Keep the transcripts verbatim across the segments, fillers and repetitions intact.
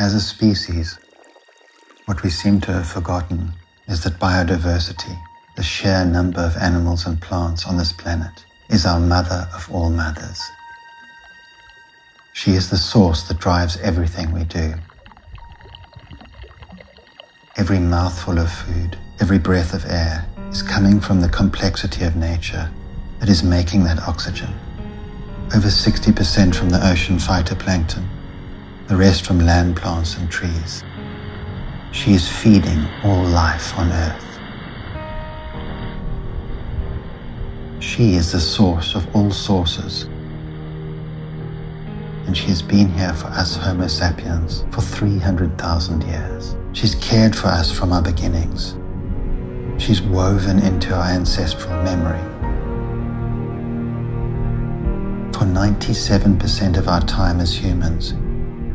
As a species, what we seem to have forgotten is that biodiversity, the sheer number of animals and plants on this planet, is our mother of all mothers. She is the source that drives everything we do. Every mouthful of food, every breath of air is coming from the complexity of nature that is making that oxygen. Over sixty percent from the ocean phytoplankton, the rest from land plants and trees. She is feeding all life on Earth. She is the source of all sources. And she has been here for us Homo sapiens for three hundred thousand years. She's cared for us from our beginnings. She's woven into our ancestral memory. For ninety-seven percent of our time as humans,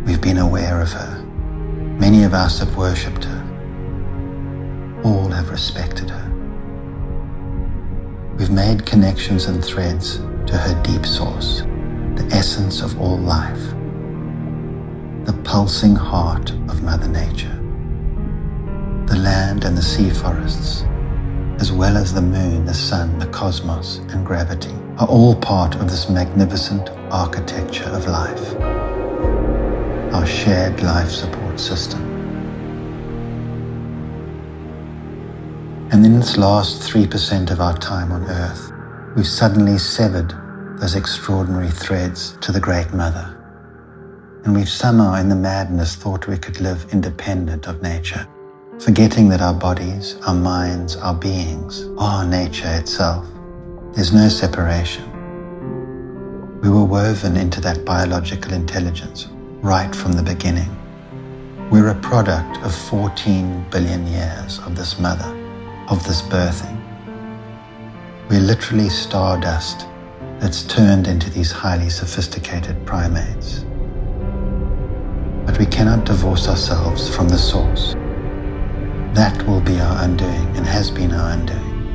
we've been aware of her. Many of us have worshipped her. All have respected her. We've made connections and threads to her deep source, the essence of all life, the pulsing heart of Mother Nature. The land and the sea forests, as well as the moon, the sun, the cosmos, and gravity, are all part of this magnificent architecture of life, our shared life support system. And in this last three percent of our time on Earth, we've suddenly severed those extraordinary threads to the Great Mother. And we've somehow, in the madness, thought we could live independent of nature, forgetting that our bodies, our minds, our beings are nature itself. There's no separation. We were woven into that biological intelligence right from the beginning. We're a product of fourteen billion years of this mother, of this birthing. We're literally stardust that's turned into these highly sophisticated primates. But we cannot divorce ourselves from the source. That will be our undoing, and has been our undoing.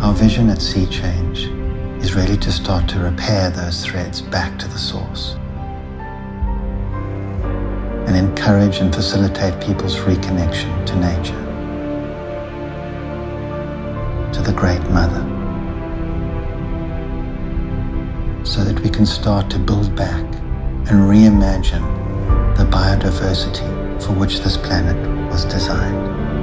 Our vision at Sea Change is really to start to repair those threads back to the source and encourage and facilitate people's reconnection to nature, to the Great Mother, so that we can start to build back and reimagine the biodiversity for which this planet was designed.